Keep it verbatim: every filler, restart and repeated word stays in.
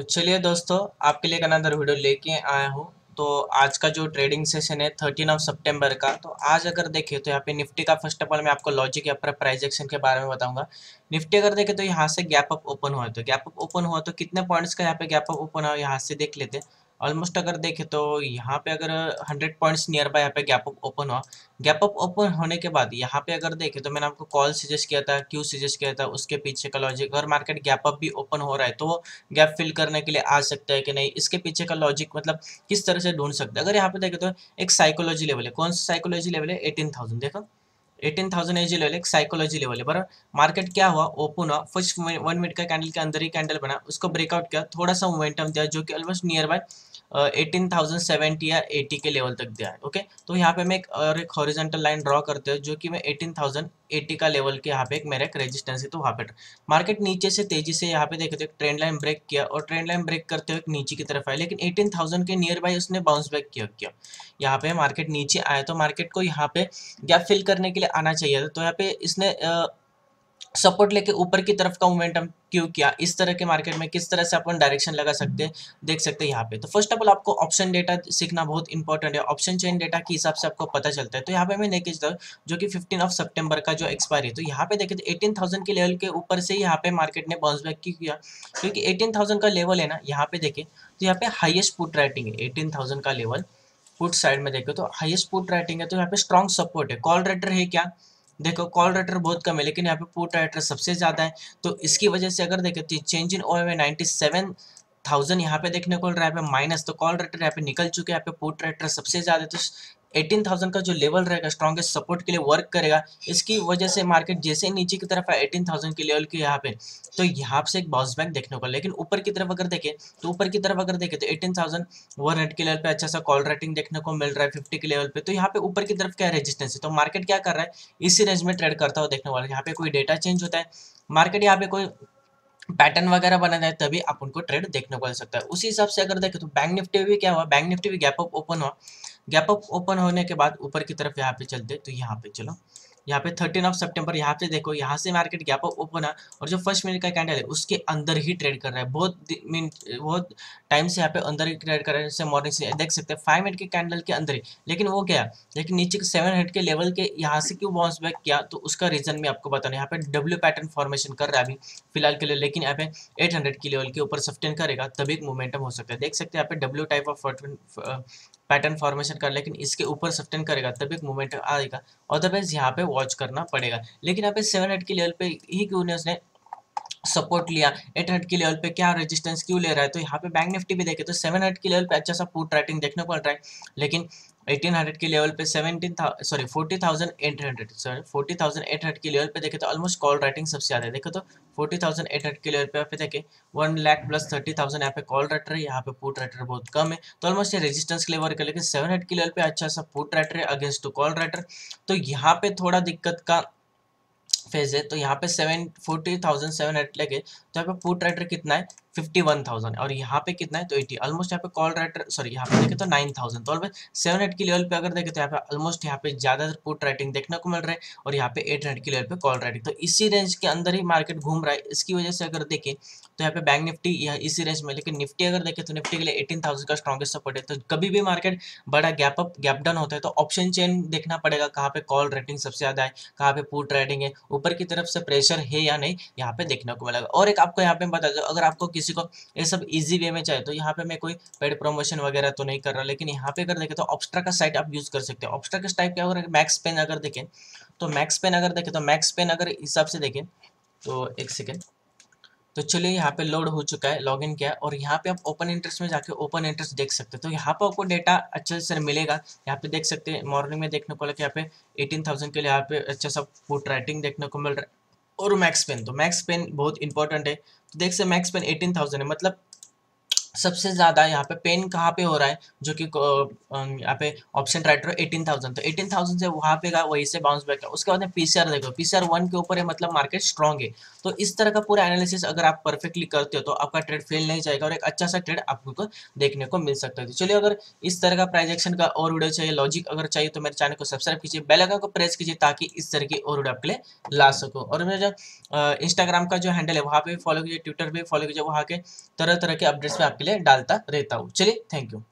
तो चलिए दोस्तों, आपके लिए अनदर वीडियो लेके आया हूँ। तो आज का जो ट्रेडिंग सेशन है थर्टीन ऑफ सितंबर का, तो आज अगर देखें तो यहाँ पे निफ्टी का फर्स्ट ऑफ ऑल मैं आपको लॉजिक या फिर प्राइस एक्शन के बारे में बताऊंगा। निफ्टी अगर देखें तो यहाँ से गैप अप ओपन हुआ, तो गैप अप ओपन हुआ तो कितने पॉइंट्स का यहाँ पे गैप अप ओपन हुआ यहाँ से देख लेते हैं। ऑलमोस्ट अगर देखें तो यहाँ पे अगर हंड्रेड पॉइंट्स नियर बाय यहाँ पे गैप अप ओपन हुआ। गैप अप ओपन होने के बाद यहाँ पे अगर देखें तो मैंने आपको कॉल सजेस्ट किया था, क्यू सजेस्ट किया था, उसके पीछे का लॉजिक। अगर मार्केट गैप अप भी ओपन हो रहा है तो वो गैप फिल करने के लिए आ सकता है कि नहीं, इसके पीछे का लॉजिक मतलब किस तरह से ढूंढ सकते हैं। अगर यहाँ पे देखें तो एक साइकोलॉजी लेवल है। कौन सा साइकोलॉजी लेवल है? एटीन थाउजेंड देखो, एटीन थाउजेंड एजी लेवल एक साइकोलॉजी लेवल है। बराबर मार्केट क्या हुआ, ओपन हुआ, फर्स्ट वन मिनट का कैंडल के अंदर ही कैंडल बना, उसको ब्रेकआउट किया, थोड़ा सा मोमेंटम दिया जो कि almost nearby eighteen thousand seventy या एटी के लेवल तक दिया है। ओके, तो यहाँ पे मैं एक और एक हॉरिजॉन्टल लाइन ड्रॉ करते हैं जो कि मैं एटीन थाउजेंड एटी का लेवल के यहाँ पे एक मेरा एक रेजिस्टेंस है। तो वहाँ पे मार्केट नीचे से तेजी से यहाँ पे देखे तो एक ट्रेंड लाइन ब्रेक किया और ट्रेंड लाइन ब्रेक करते हुए नीचे की तरफ आया, लेकिन एटीन थाउजेंड के नियर बाय उसने बाउंस बैक किया किया यहाँ पे मार्केट नीचे आया। तो मार्केट को यहाँ पे गैप फिल करने के लिए आना चाहिए था, तो यहाँ पे इसने सपोर्ट लेके ऊपर की तरफ का मोमेंटम क्यों किया। इस तरह के मार्केट में किस तरह से अपन डायरेक्शन लगा सकते हैं, देख सकते हैं यहाँ पे। तो फर्स्ट ऑफ ऑल आपको ऑप्शन डेटा सीखना बहुत इंपॉर्टेंट है। ऑप्शन चेन डेटा के हिसाब से आपको पता चलता है। तो यहाँ पे मैं लेके चलता हूँ जो कि फिफ्टीन ऑफ सितंबर का जो एक्सपायरी है। तो यहाँ पे देखें तो एटीन थाउजेंड के लेवल के ऊपर से यहाँ पे मार्केट ने बाउंस बैक किया, क्योंकि एटीन थाउजेंड का लेवल है ना। यहाँ पे देखें तो यहाँ पे हाइएस्ट पुट राइटिंग है, एटीन थाउजेंड का लेवल पुट साइड में देखे तो हाइएस्ट पुट राइटिंग है। तो यहाँ पे स्ट्रॉन्ग सपोर्ट है। कॉल राइटर है क्या, देखो कॉल राइटर बहुत कम है, लेकिन यहाँ पे पुट राइटर सबसे ज़्यादा है। तो इसकी वजह से अगर देखें तो चेंज इन ओवर में नाइन्टी सेवन थाउजेंड यहाँ पे देखने को मिल रहा है माइनस। तो कॉल राइटर यहाँ पे निकल चुके हैं, यहाँ पे पुट राइटर सबसे ज़्यादा है। तो एटीन थाउजेंड का जो लेवल रहेगा स्ट्रॉन्गेस्ट सपोर्ट के लिए वर्क करेगा। इसकी वजह से मार्केट जैसे नीचे की तरफ है एटीन थाउजेंड के लेवल के यहाँ पे, तो यहाँ से एक बाउंस बैक देखने को, लेकिन ऊपर की तरफ अगर देखें तो ऊपर की तरफ अगर देखें तो एटीन थाउजेंड वन हंड्रेड के लेवल पे अच्छा सा कॉल राइटिंग देखने को मिल रहा है फिफ्टी के लेवल पे। तो यहाँ पे ऊपर की तरफ क्या रेजिस्टेंस है, तो मार्केट क्या कर रहा है, इसी रेंज में ट्रेड करता हुआ देखने वाला। यहाँ पे कोई डेटा चेंज होता है, मार्केट यहाँ पे कोई पैटर्न वगैरह बना है, तभी आप उनको ट्रेड देखने को मिल सकता है। उसी हिसाब से अगर देखें तो बैंक निफ्टी भी क्या हुआ, बैंक निफ्टी भी गैप अप ओपन हुआ। गैप अप ओपन होने के बाद ऊपर की तरफ यहाँ पे चलते, तो यहाँ पे चलो यहाँ पे थर्टीन ऑफ सितंबर यहाँ पे देखो, यहाँ से मार्केट गैप अप ओपन है और जो फर्स्ट मिनट का कैंडल है उसके अंदर ही ट्रेड कर रहा है। बहुत मिनट बहुत टाइम से यहाँ पे अंदर ही ट्रेड कर रहा है, जैसे मॉर्निंग से देख सकते हैं फाइव मिनट के कैंडल के अंदर ही। लेकिन वो क्या, लेकिन नीचे के सेवन हंड्रेड के लेवल के यहाँ से क्यों बाउंस बैक किया, तो उसका रीजन भी आपको बताना। यहाँ पे डब्ल्यू पैटर्न फॉर्मेशन कर रहा है अभी फिलहाल के लिए, लेकिन यहाँ पे एट हंड्रेड के लेवल के ऊपर सस्टेन करेगा तभी एक मोमेंटम हो सकता है। देख सकते हैं यहाँ पे W type of pattern formation कर, लेकिन इसके ऊपर सस्टेन करेगा तभी एक मोमेंटम आएगा, अदरवाइज यहाँ पे वॉच करना पड़ेगा। लेकिन यहाँ पे सेवन हंड्रेड के लेवल पे ही क्यों ने उसने सपोर्ट लिया, एट हंड्रेड के लेवल पे क्या रेजिस्टेंस क्यों ले रहा है। तो यहाँ पे बैंक निफ्टी भी देखे तो सेवन हंड्रेड के लेवल पे अच्छा सा पुट राइटिंग देखने को मिल रहा है, लेकिन एटीन हंड्रेड के लेवल पे seventeen thousand sorry forty thousand eight hundred sorry forty thousand eight hundred के लेवल पे देखे तो ऑलमोस्ट कॉल राइटिंग सबसे ज़्यादा है। देखो तो फोर्टी थाउजेंड एट हंड्रेड के लेवल पे यहाँ पे देखे one lakh plus thirty thousand यहाँ पे कॉल राइटर है, यहाँ पे पुट राइटर बहुत कम है। तो ऑलमोस्ट ये रेजिस्टेंस के लेवल के, लेकिन सेवन हंड्रेड के लेवल पे अच्छा सा पुट राइटर है अगेंस्ट टू कॉल राइटर। तो यहाँ पे थोड़ा दिक्कत का फेज है। तो यहाँ पे seven forty thousand seven hundred लगे, तो यहाँ पे पुट राइटर कितना है फिफ्टी वन थाउजेंड और यहाँ पे कितना है तो एटी। ऑलमोस्ट यहाँ पे कॉल राइटर सॉरी यहाँ पे देखे तो नाइन थाउजेंड। तो ऑलमोस्ट सेवन हंड्रेड के लेवल पे अगर देखे तो यहाँ पे ऑलमोस्ट यहाँ पे ज़्यादातर पुट राइटिंग देखने को मिल रहा है और यहाँ पे एट हंड्रेड के लेवल पे कॉल राइटिंग। तो इसी रेंज के अंदर ही मार्केट घूम रहा है। इसकी वजह से अगर देखें तो यहाँ पे बैंक निफ्टी या इसी रेंज में, लेकिन निफ्टी अगर देखें तो निफ्टी के लिए एटीन थाउजेंड का स्ट्रॉगेस्ट सपोर्ट है। तो कभी भी मार्केट बड़ा गैप अप गैप डाउन होता है तो ऑप्शन चेन देखना पड़ेगा, कहाँ पे कॉल राइटिंग सबसे ज़्यादा है, कहाँ पे पुट राइटिंग है, ऊपर की तरफ से प्रेशर है या नहीं, यहाँ पे देखने को मिलेगा। और एक आपको यहाँ पे बता दो, अगर आपको किसी को ये सब इजी वे में चाहिए तो यहाँ पे मैं कोई पेड प्रमोशन वगैरह तो नहीं कर रहा, लेकिन यहाँ पे अगर देखें तो ऑब्स्ट्रा का साइट आप यूज कर सकते हो। ऑब्स्ट्रा का टाइप क्या होगा, मैक्स पेन अगर देखें तो मैक्स पेन अगर देखें तो मैक्स पेन अगर हिसाब से देखें तो एक सेकेंड। तो चलिए यहाँ पे लोड हो चुका है, लॉगिन किया है और यहाँ पे आप ओपन इंटरेस्ट में जाके ओपन इंटरेस्ट देख सकते हैं। तो यहाँ पे आपको डेटा अच्छे से मिलेगा। यहाँ पे देख सकते हैं मॉर्निंग में देखने को लगा यहाँ पे एटीन थाउजेंड के लिए यहाँ पे अच्छा सा पुट राइटिंग देखने को मिल रहा है और मैक्स पेन, तो मैक्स पेन बहुत इंपॉर्टेंट है। तो देख सकते मैक्स पेन एटीन थाउजेंड है, मतलब सबसे ज़्यादा यहाँ पे पेन कहाँ पे हो रहा है, जो कि यहाँ पे ऑप्शन राइटर एटीन थाउजेंड, तो एटीन थाउजेंड से वहाँ पे का वहीं से बाउंस बैक है। उसके बाद में पीसीआर देखो, पीसीआर वन के ऊपर है मतलब मार्केट स्ट्रांग है। तो इस तरह का पूरा एनालिसिस अगर आप परफेक्टली करते हो तो आपका ट्रेड फेल नहीं जाएगा और एक अच्छा सा ट्रेड आपको देखने को मिल सकता है। तो चलिए, अगर इस तरह का प्राइस एक्शन का और वीडियो चाहिए, लॉजिक अगर चाहिए तो मेरे चैनल को सब्सक्राइब कीजिए, बेल आइकन को प्रेस कीजिए ताकि इस तरह की और वीडियो आपके लिए ला सको। और मेरा जो इंस्टाग्राम का जो हैंडल है वहाँ पर भी फॉलो कीजिए, ट्विटर पर फॉलो कीजिए, वहाँ के तरह तरह के अपडेट्स में आपके लिए डालता रहता हूँ। चलिए, थैंक यू।